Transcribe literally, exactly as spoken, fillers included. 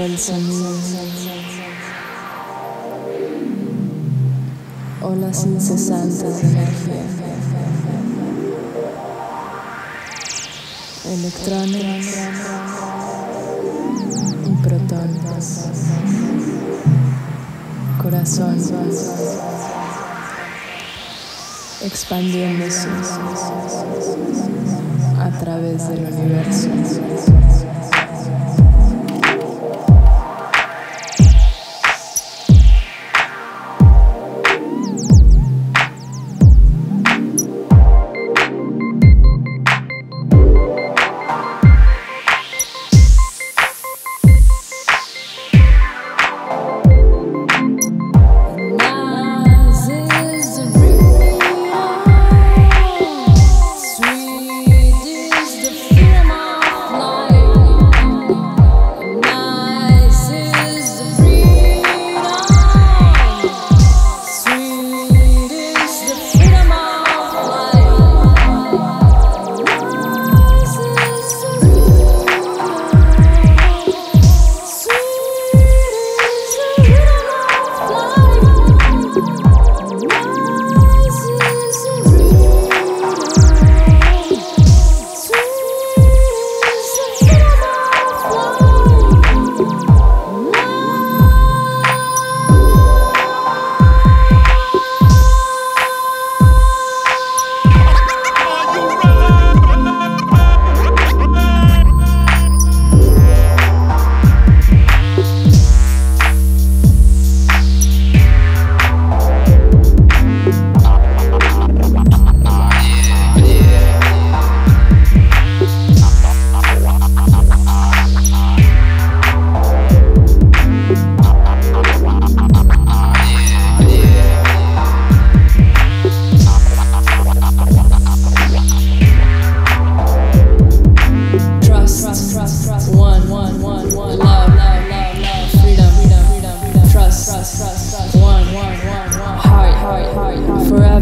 el sonido. Olas incesantes de energía. Electrones y protones. Corazón expandiéndose a través del universo. Forever.